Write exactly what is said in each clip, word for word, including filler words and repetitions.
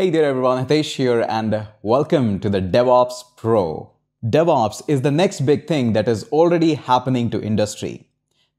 Hey there everyone, Hitesh here and welcome to the DevOps Pro. DevOps is the next big thing that is already happening to industry.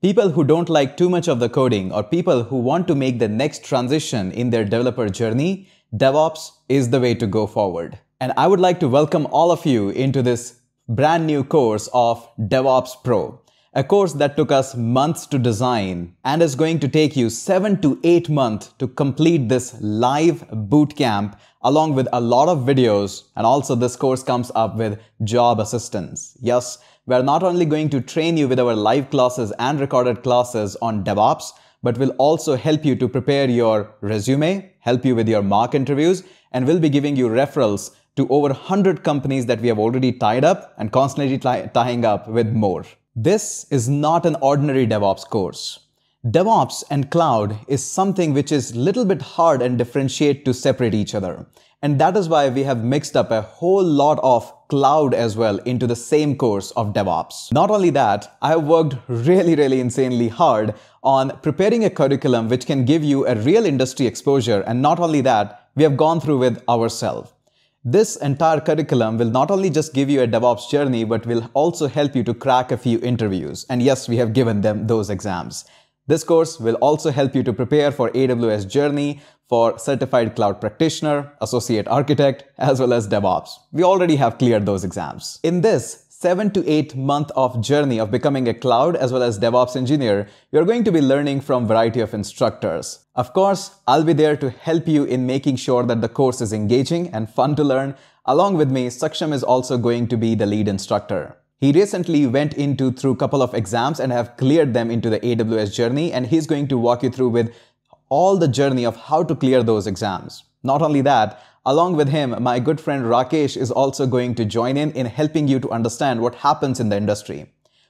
People who don't like too much of the coding or people who want to make the next transition in their developer journey, DevOps is the way to go forward. And I would like to welcome all of you into this brand new course of DevOps Pro, a course that took us months to design and is going to take you seven to eight months to complete this live bootcamp along with a lot of videos. And also this course comes up with job assistance. Yes, we're not only going to train you with our live classes and recorded classes on DevOps, but we'll also help you to prepare your resume, help you with your mock interviews, and we'll be giving you referrals to over one hundred companies that we have already tied up and constantly tie- tying up with more. This is not an ordinary DevOps course. DevOps and cloud is something which is a little bit hard and differentiate to separate each other. And that is why we have mixed up a whole lot of cloud as well into the same course of DevOps. Not only that, I have worked really, really insanely hard on preparing a curriculum which can give you a real industry exposure. And not only that, we have gone through with ourselves. This entire curriculum will not only just give you a DevOps journey, but will also help you to crack a few interviews. And yes, we have given them those exams. This course will also help you to prepare for A W S journey, for certified cloud practitioner, associate architect, as well as DevOps. We already have cleared those exams. In this seven to eight month of journey of becoming a cloud as well as DevOps engineer, you're going to be learning from a variety of instructors. Of course, I'll be there to help you in making sure that the course is engaging and fun to learn. Along with me, Saksham is also going to be the lead instructor. He recently went into through a couple of exams and have cleared them into the A W S journey, and he's going to walk you through with all the journey of how to clear those exams. Not only that, along with him, my good friend Rakesh is also going to join in in helping you to understand what happens in the industry.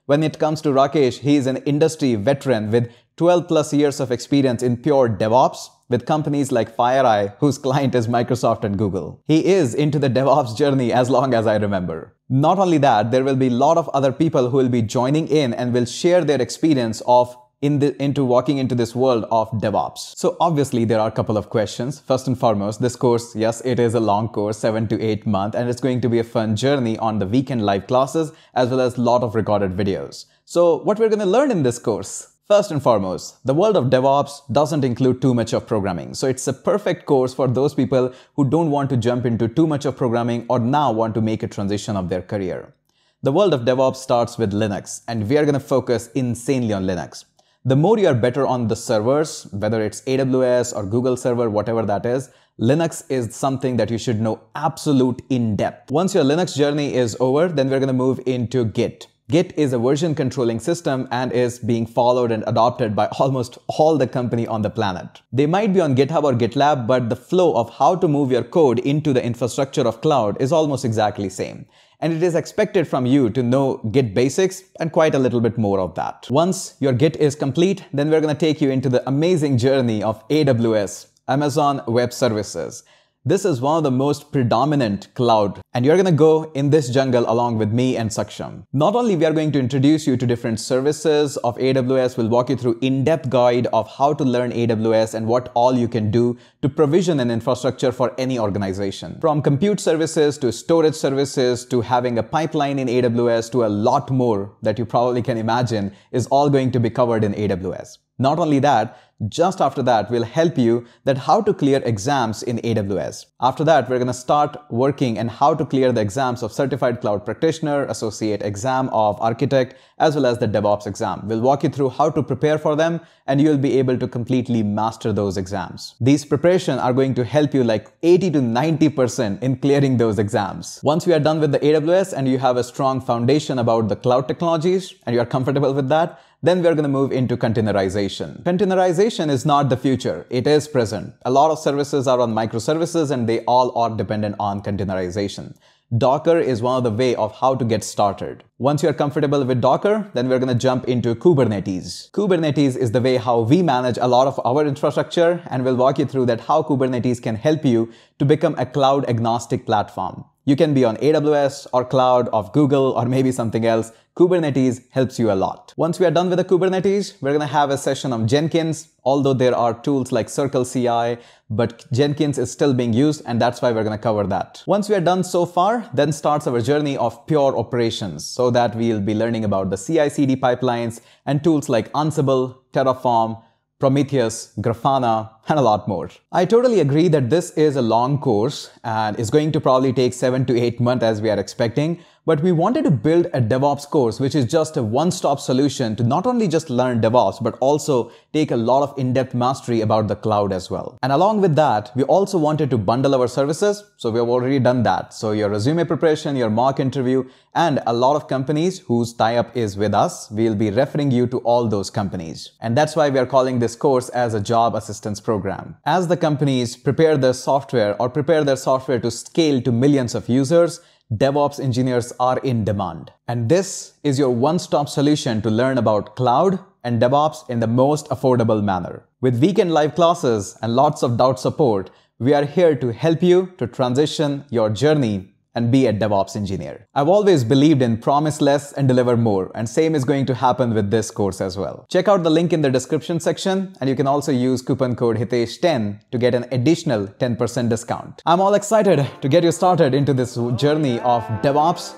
When it comes to Rakesh, he is an industry veteran with twelve plus years of experience in pure DevOps with companies like FireEye, whose client is Microsoft and Google. He is into the DevOps journey as long as I remember. Not only that, there will be a lot of other people who will be joining in and will share their experience of In the, into walking into this world of DevOps. So obviously there are a couple of questions. First and foremost, this course, yes, it is a long course, seven to eight month, and it's going to be a fun journey on the weekend live classes as well as a lot of recorded videos. So what we're going to learn in this course, first and foremost, the world of DevOps doesn't include too much of programming. So it's a perfect course for those people who don't want to jump into too much of programming or now want to make a transition of their career. The world of DevOps starts with Linux, and we are going to focus insanely on Linux. The more you are better on the servers, whether it's A W S or Google server, whatever that is, Linux is something that you should know absolute in depth. Once your Linux journey is over, then we're going to move into Git. Git is a version controlling system and is being followed and adopted by almost all the company on the planet. They might be on GitHub or GitLab, but the flow of how to move your code into the infrastructure of cloud is almost exactly same. And it is expected from you to know Git basics and quite a little bit more of that. Once your Git is complete, then we're going to take you into the amazing journey of A W S, Amazon Web Services. This is one of the most predominant cloud, and you're going to go in this jungle along with me and Saksham. Not only we are going to introduce you to different services of A W S, we'll walk you through in-depth guide of how to learn A W S and what all you can do to provision an infrastructure for any organization. From compute services to storage services to having a pipeline in A W S to a lot more that you probably can imagine is all going to be covered in A W S. Not only that, just after that, we'll help you that how to clear exams in A W S. After that, we're going to start working and how to clear the exams of Certified Cloud Practitioner, Associate Exam of Architect, as well as the DevOps exam. We'll walk you through how to prepare for them, and you'll be able to completely master those exams. These preparation are going to help you like eighty to ninety percent in clearing those exams. Once we are done with the A W S and you have a strong foundation about the cloud technologies and you are comfortable with that, then we're going to move into containerization. Containerization is not the future. It is present. A lot of services are on microservices and they all are dependent on containerization. Docker is one of the way of how to get started. Once you're comfortable with Docker, then we're going to jump into Kubernetes. Kubernetes is the way how we manage a lot of our infrastructure, and we'll walk you through that how Kubernetes can help you to become a cloud agnostic platform. You can be on A W S or cloud of Google or maybe something else. Kubernetes helps you a lot. Once we are done with the Kubernetes, we're going to have a session on Jenkins, although there are tools like Circle C I, but Jenkins is still being used and that's why we're going to cover that. Once we are done so far, then starts our journey of pure operations, so that we'll be learning about the C I C D pipelines and tools like Ansible, Terraform, Prometheus, Grafana, and a lot more. I totally agree that this is a long course and is going to probably take seven to eight months as we are expecting, but we wanted to build a DevOps course, which is just a one-stop solution to not only just learn DevOps, but also take a lot of in-depth mastery about the cloud as well. And along with that, we also wanted to bundle our services, so we have already done that. So your resume preparation, your mock interview, and a lot of companies whose tie-up is with us, we'll be referring you to all those companies. And that's why we are calling this course as a job assistance program. As the companies prepare their software or prepare their software to scale to millions of users, DevOps engineers are in demand. And this is your one-stop solution to learn about cloud and DevOps in the most affordable manner. With weekend live classes and lots of doubt support, we are here to help you to transition your journey and be a DevOps engineer. I've always believed in promise less and deliver more, and same is going to happen with this course as well. Check out the link in the description section, and you can also use coupon code Hitesh ten to get an additional ten percent discount. I'm all excited to get you started into this journey of DevOps,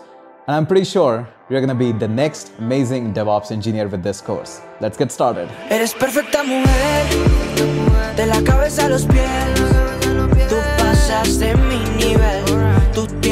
and I'm pretty sure you're gonna be the next amazing DevOps engineer with this course. Let's get started. Eres perfecta mujer, de la cabeza a los pies, tú pasas de mi nivel, tú